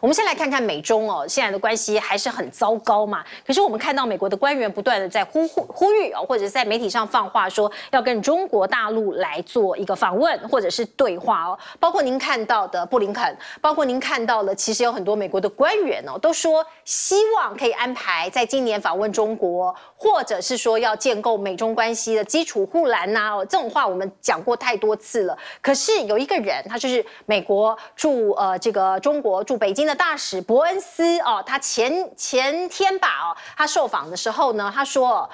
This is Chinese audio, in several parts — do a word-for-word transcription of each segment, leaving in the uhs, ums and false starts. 我们先来看看美中哦，现在的关系还是很糟糕嘛。可是我们看到美国的官员不断的在呼呼呼吁哦，或者是在媒体上放话说要跟中国大陆来做一个访问或者是对话哦。包括您看到的布林肯，包括您看到了，其实有很多美国的官员哦都说希望可以安排在今年访问中国，或者是说要建构美中关系的基础护栏呐哦，这种话我们讲过太多次了。可是有一个人，他就是美国驻呃这个中国驻北京的大使伯恩斯哦，他前前天吧哦，他受访的时候呢，他说，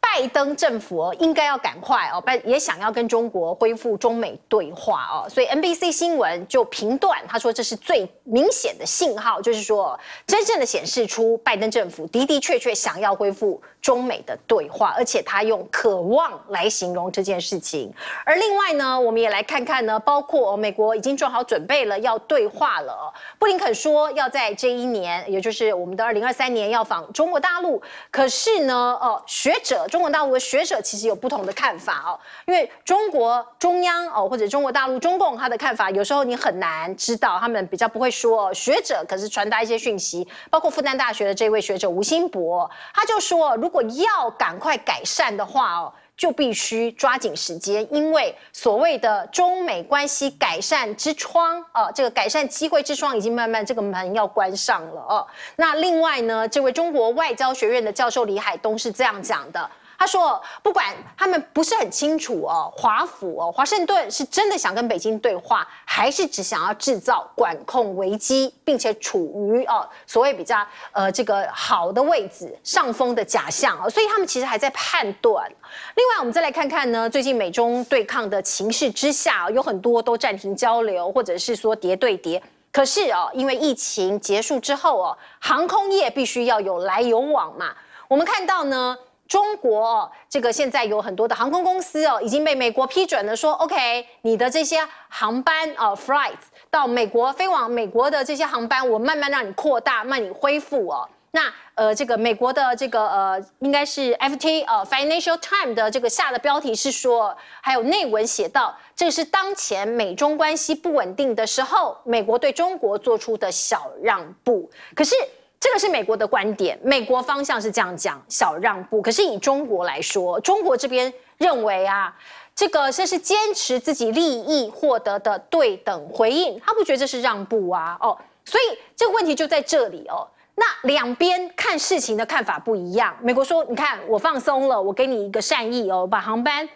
拜登政府哦，应该要赶快哦，也想要跟中国恢复中美对话哦，所以 N B C 新闻就评断，他说这是最明显的信号，就是说真正的显示出拜登政府的的确确想要恢复中美的对话，而且他用渴望来形容这件事情。而另外呢，我们也来看看呢，包括美国已经做好准备了要对话了哦，布林肯说要在这一年，也就是我们的二零二三年要访中国大陆，可是呢，哦，学者。中国大陆的学者其实有不同的看法哦，因为中国中央哦，或者中国大陆中共他的看法，有时候你很难知道，他们比较不会说。学者可是传达一些讯息，包括复旦大学的这位学者吴新博，他就说，如果要赶快改善的话哦，就必须抓紧时间，因为所谓的中美关系改善之窗，呃，这个改善机会之窗已经慢慢这个门要关上了哦。那另外呢，这位中国外交学院的教授李海东是这样讲的。他说，不管他们不是很清楚哦，华府哦，华盛顿是真的想跟北京对话，还是只想要制造管控危机，并且处于哦所谓比较呃这个好的位置上风的假象哦，所以他们其实还在判断。另外，我们再来看看呢，最近美中对抗的情势之下哦，有很多都暂停交流，或者是说谍对谍。可是哦，因为疫情结束之后哦，航空业必须要有来有往嘛。我们看到呢，中国哦，这个现在有很多的航空公司哦，已经被美国批准了说，说 OK， 你的这些航班哦 ，flights 到美国飞往美国的这些航班，我慢慢让你扩大，慢你恢复哦。那呃，这个美国的这个呃，应该是 F T 呃 Financial Times 的这个下的标题是说，还有内文写到，这是当前美中关系不稳定的时候，美国对中国做出的小让步。可是，这个是美国的观点，美国方向是这样讲，小让步。可是以中国来说，中国这边认为啊，这个这是坚持自己利益获得的对等回应，他不觉得这是让步啊，哦，所以这个问题就在这里哦。那两边看事情的看法不一样，美国说，你看我放松了，我给你一个善意哦，把航班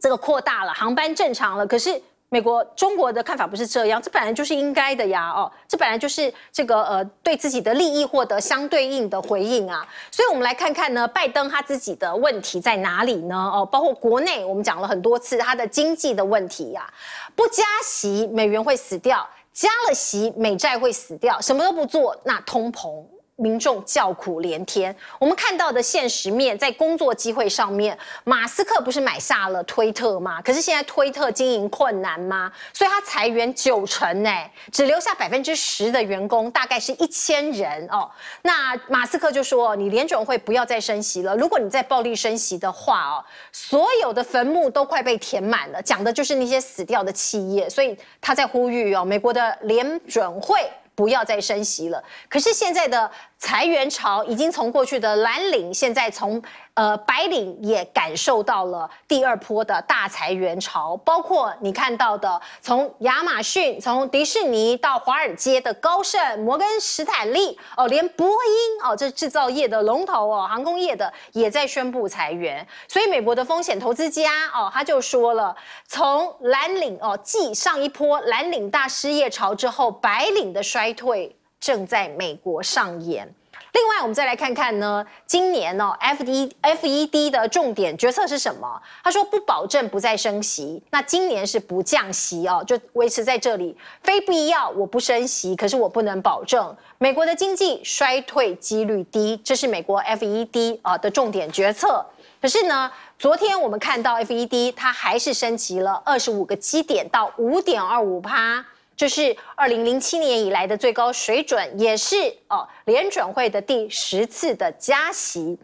这个扩大了，航班正常了，可是。美国、中国的看法不是这样，这本来就是应该的呀，哦，这本来就是这个呃对自己的利益获得相对应的回应啊，所以我们来看看呢，拜登他自己的问题在哪里呢？哦，包括国内我们讲了很多次他的经济的问题呀，不加息美元会死掉，加了息美债会死掉，什么都不做，那通膨。民众叫苦连天，我们看到的现实面，在工作机会上面，马斯克不是买下了推特吗？可是现在推特经营困难吗？所以他裁员九成，哎，只留下百分之十的员工，大概是一千人哦。那马斯克就说，你联准会不要再升息了，如果你再暴力升息的话哦，所有的坟墓都快被填满了，讲的就是那些死掉的企业，所以他在呼吁哦，美国的联准会。不要再升息了。可是现在的裁员潮已经从过去的蓝领，现在从呃白领也感受到了第二波的大裁员潮，包括你看到的从亚马逊、从迪士尼到华尔街的高盛、摩根士坦利哦，连波音哦，这制造业的龙头哦，航空业的也在宣布裁员。所以美国的风险投资家哦，他就说了，从蓝领哦，继上一波蓝领大失业潮之后，白领的衰。衰退正在美国上演。另外，我们再来看看呢，今年哦 ，F E D 的重点决策是什么？他说不保证不再升息，那今年是不降息哦，就维持在这里，非必要我不升息，可是我不能保证。美国的经济衰退几率低，这是美国 F E D 啊的重点决策。可是呢，昨天我们看到 F E D 它还是升级了二十五个基点到五点二五趴。这是二零零七年以来的最高水准，也是哦联准会的第十次的加息。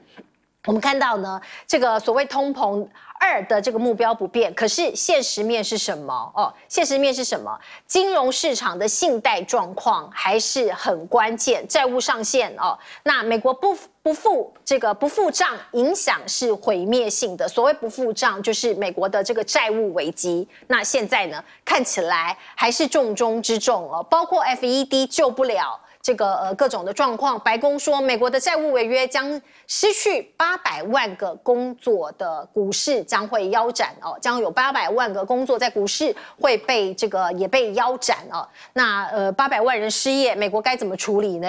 我们看到呢，这个所谓通膨二的这个目标不变，可是现实面是什么？哦，现实面是什么？金融市场的信贷状况还是很关键，债务上限哦。那美国不。 不付这个不付账影响是毁灭性的。所谓不付账，就是美国的这个债务危机。那现在呢，看起来还是重中之重哦。包括 F E D 救不了这个呃各种的状况。白宫说，美国的债务违约将失去八百万个工作的股市将会腰斩哦，将有八百万个工作在股市会被这个也被腰斩哦。那呃八百万人失业，美国该怎么处理呢？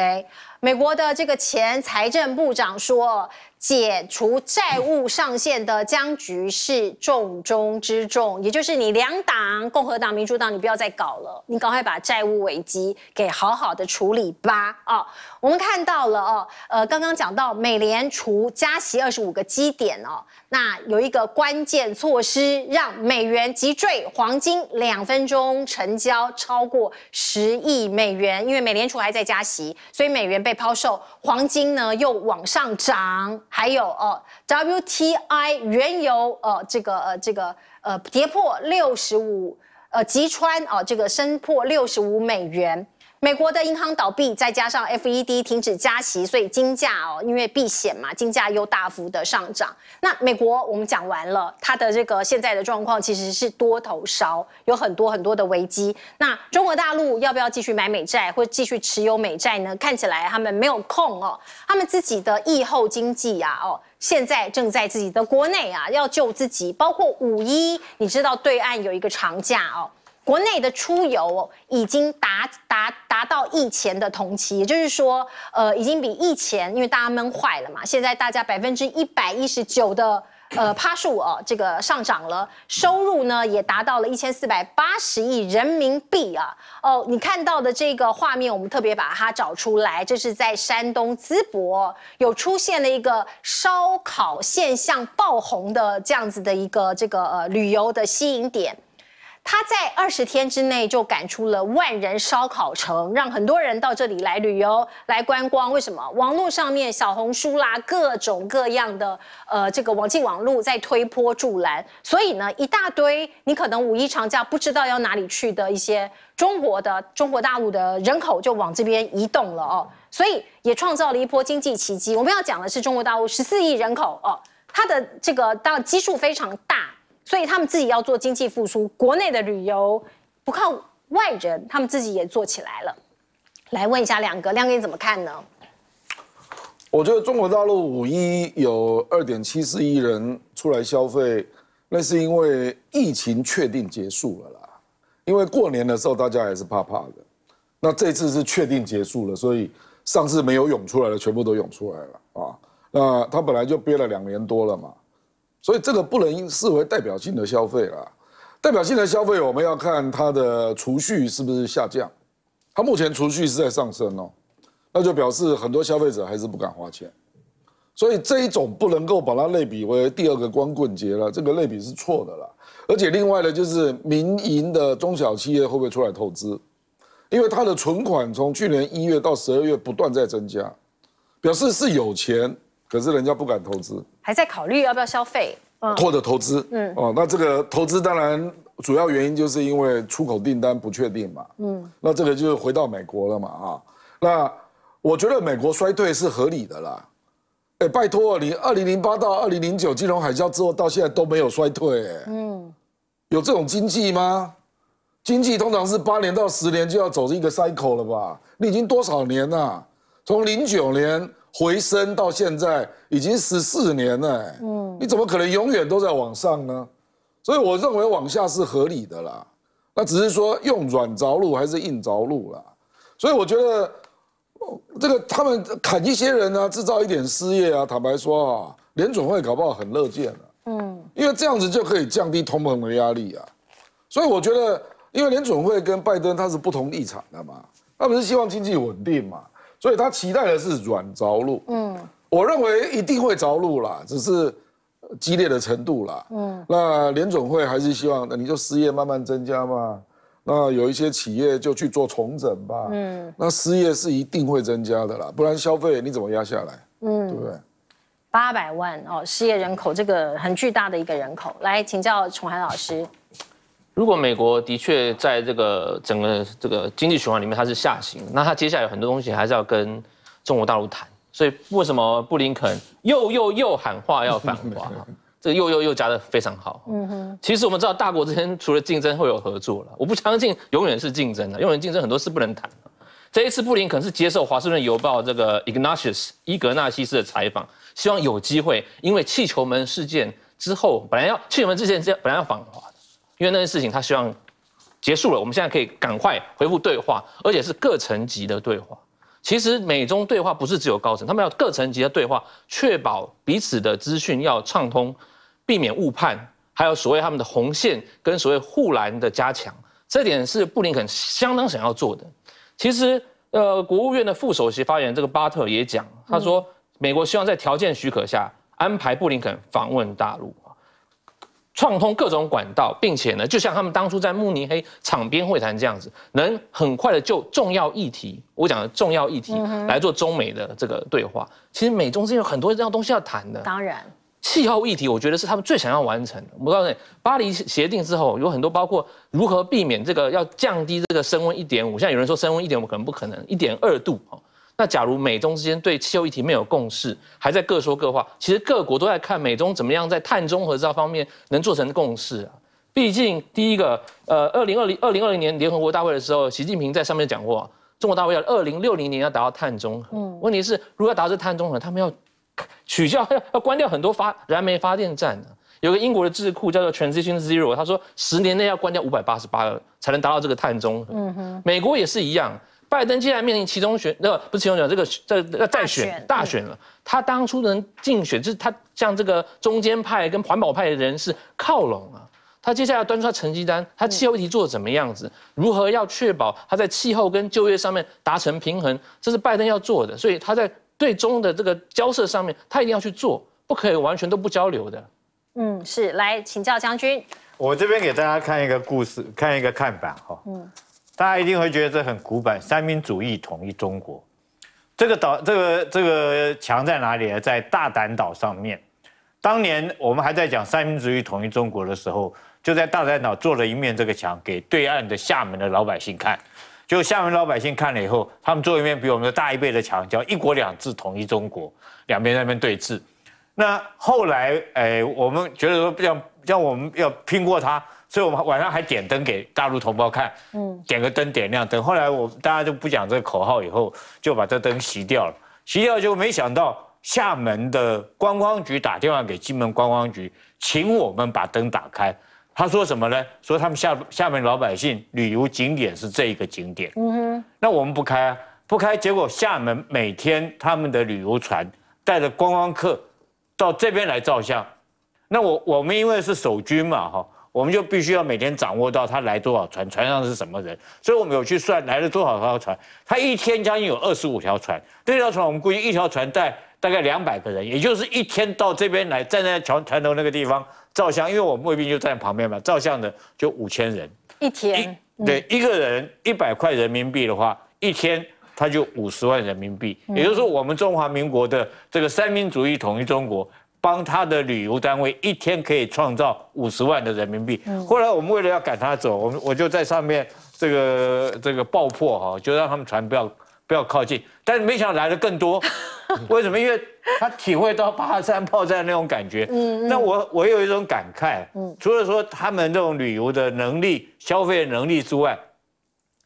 美国的这个前财政部长说，解除债务上限的僵局是重中之重，也就是你两党共和党、民主党，你不要再搞了，你赶快把债务危机给好好的处理吧。哦，我们看到了哦，呃，刚刚讲到美联储加息二十五个基点哦，那有一个关键措施，让美元急坠，黄金两分钟成交超过十亿美元，因为美联储还在加息，所以美元被 被抛售，黄金呢又往上涨，还有哦 W T I 原油呃这个呃这个呃跌破六十五呃击穿哦、呃、这个升破六十五美元。美国的银行倒闭，再加上 F E D 停止加息，所以金价哦因为避险嘛，金价又大幅的上涨。那美国我们讲完了，它的这个现在的状况其实是多头烧，有很多很多的危机。那中国大陆要不要继续买美债，或继续持有美债呢？看起来他们没有空哦，他们自己的疫后经济啊哦。 现在正在自己的国内啊，要救自己，包括五一，你知道对岸有一个长假哦，国内的出游、哦、已经达达达到疫前的同期，也就是说，呃，已经比疫前，因为大家闷坏了嘛，现在大家百分之一百一十九的呃趴数哦，这个上涨了，收入呢也达到了一千四百八十亿人民币啊，哦，你看到的这个画面，我们特别把它找出来，这是在山东淄博有出现了一个烧烤现象爆红的这样子的一个这个呃旅游的吸引点。 他在二十天之内就赶出了万人烧烤城，让很多人到这里来旅游、来观光。为什么？网络上面小红书啦，各种各样的呃，这个网际网路在推波助澜，所以呢，一大堆你可能五一长假不知道要哪里去的一些中国的中国大陆的人口就往这边移动了哦，所以也创造了一波经济奇迹。我们要讲的是中国大陆十四亿人口哦，它的这个当然基数非常大。 所以他们自己要做经济复苏，国内的旅游不靠外人，他们自己也做起来了。来问一下亮哥，亮哥你怎么看呢？我觉得中国大陆五一有二点七四亿人出来消费，那是因为疫情确定结束了啦。因为过年的时候大家也是怕怕的，那这次是确定结束了，所以上次没有涌出来的全部都涌出来了啊。那他本来就憋了两年多了嘛。 所以这个不能视为代表性的消费啦，代表性的消费我们要看它的储蓄是不是下降，它目前储蓄是在上升哦，那就表示很多消费者还是不敢花钱，所以这一种不能够把它类比为第二个光棍节了，这个类比是错的啦。而且另外呢，就是民营的中小企业会不会出来投资，因为它的存款从去年一月到十二月不断在增加，表示是有钱。 可是人家不敢投资，还在考虑要不要消费，嗯、或者投资，嗯，哦，那这个投资当然主要原因就是因为出口订单不确定嘛，嗯，那这个就回到美国了嘛，啊，那我觉得美国衰退是合理的啦，哎、欸，拜托你二零零八到二零零九金融海啸之后到现在都没有衰退、欸，嗯，有这种经济吗？经济通常是八年到十年就要走一个 cycle 了吧？你已经多少年了、啊？从零九年。 回升到现在已经十四年了、欸，嗯，你怎么可能永远都在往上呢？所以我认为往下是合理的啦。那只是说用软着陆还是硬着陆啦。所以我觉得这个他们砍一些人啊，制造一点失业啊，坦白说啊，联准会搞不好很乐见啊。嗯，因为这样子就可以降低通膨的压力啊。所以我觉得，因为联准会跟拜登他是不同立场的嘛，他们是希望经济稳定嘛。 所以他期待的是软着陆，嗯，我认为一定会着陆啦，只是激烈的程度啦，嗯，那联准会还是希望，那你就失业慢慢增加嘛，那有一些企业就去做重整吧，嗯，那失业是一定会增加的啦，不然消费你怎么压下来，嗯，对不对？八百万哦，失业人口这个很巨大的一个人口。来请教崇涵老师。 如果美国的确在这个整个这个经济循环里面它是下行，那它接下来有很多东西还是要跟中国大陆谈，所以为什么布林肯又又又喊话要反华？这个又又又加得非常好。嗯哼，其实我们知道大国之间除了竞争会有合作了，我不相信永远是竞争的，永远竞争很多事不能谈。这一次布林肯是接受《华盛顿邮报》这个 Ignatius 伊格纳西斯的采访，希望有机会，因为气球门事件之后，本来要气球门事件之本来要反华。 因为那件事情，他希望结束了，我们现在可以赶快恢复对话，而且是各层级的对话。其实美中对话不是只有高层，他们要各层级的对话，确保彼此的资讯要畅通，避免误判，还有所谓他们的红线跟所谓护栏的加强，这点是布林肯相当想要做的。其实，呃，国务院的副首席发言人这个巴特也讲，他说美国希望在条件许可下安排布林肯访问大陆。 畅通各种管道，并且呢，就像他们当初在慕尼黑场边会谈这样子，能很快的就重要议题，我讲的重要议题、嗯、来做中美的这个对话。其实美中之间有很多这样东西要谈的。当然，气候议题我觉得是他们最想要完成的。我告诉你，巴黎协定之后有很多，包括如何避免这个要降低这个升温 一点五， 现在有人说升温 一点五 可能不可能 一点二度啊。 那假如美中之间对气候议题没有共识，还在各说各话，其实各国都在看美中怎么样在碳中和这方面能做成共识啊。毕竟第一个，呃，二零二零二零二零年联合国大会的时候，习近平在上面讲过、啊，中国大陆要二零六零年要达到碳中和。嗯，问题是如果要达到碳中和，他们要取消要要关掉很多发燃煤发电站、啊。有个英国的智库叫做 Transition Zero， 他说十年内要关掉五百八十八个才能达到这个碳中和。嗯哼，美国也是一样。 拜登既然面临期中选，那、呃、不是期中选，这个这个再选大选了。他当初能竞选，就是他向这个中间派跟环保派的人士靠拢啊。他接下来端出他成绩单，他气候议题做得怎么样子？嗯、如何要确保他在气候跟就业上面达成平衡？这是拜登要做的，所以他在对中的这个交涉上面，他一定要去做，不可以完全都不交流的。嗯，是。来请教将军，我这边给大家看一个故事，看一个看板哈、哦。嗯。 大家一定会觉得这很古板，三民主义统一中国，这个岛，这个这个墙在哪里呢？在大胆岛上面。当年我们还在讲三民主义统一中国的时候，就在大胆岛做了一面这个墙给对岸的厦门的老百姓看。就厦门老百姓看了以后，他们做一面比我们的大一倍的墙，叫“一国两制统一中国”，两边在那边对峙。那后来，哎，我们觉得说要要我们要拼过它。 所以，我们晚上还点灯给大陆同胞看，嗯，点个灯，点亮灯。后来我大家就不讲这个口号，以后就把这灯熄掉了。熄掉就没想到厦门的观光局打电话给金门观光局，请我们把灯打开。他说什么呢？说他们厦厦门老百姓旅游景点是这一个景点，嗯哼，那我们不开啊，不开。结果厦门每天他们的旅游船带着观光客到这边来照相。那我我们因为是守军嘛，哈。 我们就必须要每天掌握到他来多少船，船上是什么人，所以我们有去算来了多少条船。他一天将近有二十五条船，这条船我们估计一条船带大概两百个人，也就是一天到这边来站在船船头那个地方照相，因为我们卫兵就站旁边嘛，照相的就五千人一天。一对，一个人一百块人民币的话，一天他就五十万人民币，也就是说我们中华民国的这个三民主义统一中国。 帮他的旅游单位一天可以创造五十万的人民币。嗯、后来我们为了要赶他走，我们我就在上面这个这个爆破哈，就让他们船不要不要靠近。但是没想到来的更多，为什么？因为他体会到八三炮战那种感觉。嗯嗯那我我有一种感慨，除了说他们这种旅游的能力、消费的能力之外，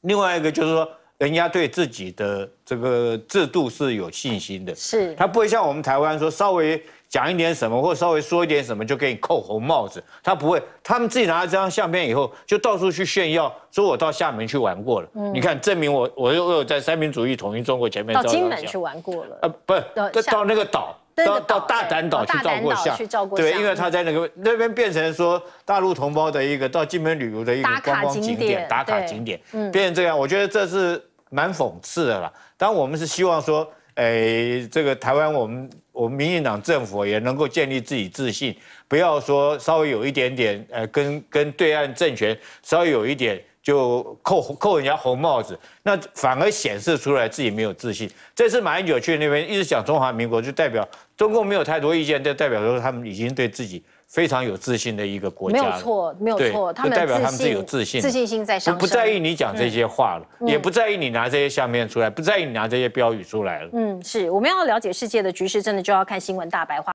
另外一个就是说。 人家对自己的这个制度是有信心的，是，他不会像我们台湾说稍微讲一点什么或稍微说一点什么就给你扣红帽子，他不会，他们自己拿了这张相片以后就到处去炫耀，说我到厦门去玩过了，嗯、你看证明我我又有在三民主义统一中国前面到金门去玩过了，呃，不是，到那个岛。 到到大胆岛去照过相，对，因为他在那个那边变成说大陆同胞的一个到金门旅游的一个观光景点、打卡景点，变成这样，我觉得这是蛮讽刺的啦。当然，我们是希望说，哎，这个台湾我们我们民进党政府也能够建立自己自信，不要说稍微有一点点，呃，跟跟对岸政权稍微有一点。就扣扣人家红帽子，那反而显示出来自己没有自信。这次马英九去那边一直讲中华民国，就代表中共没有太多意见，就代表说他们已经对自己非常有自信的一个国家。没有错，没有错，他们代表他们是有自信，自信心在上升，不在意你讲这些话了，嗯、也不在意你拿这些相片出来，不在意你拿这些标语出来了。嗯，是我们要了解世界的局势，真的就要看新闻大白话。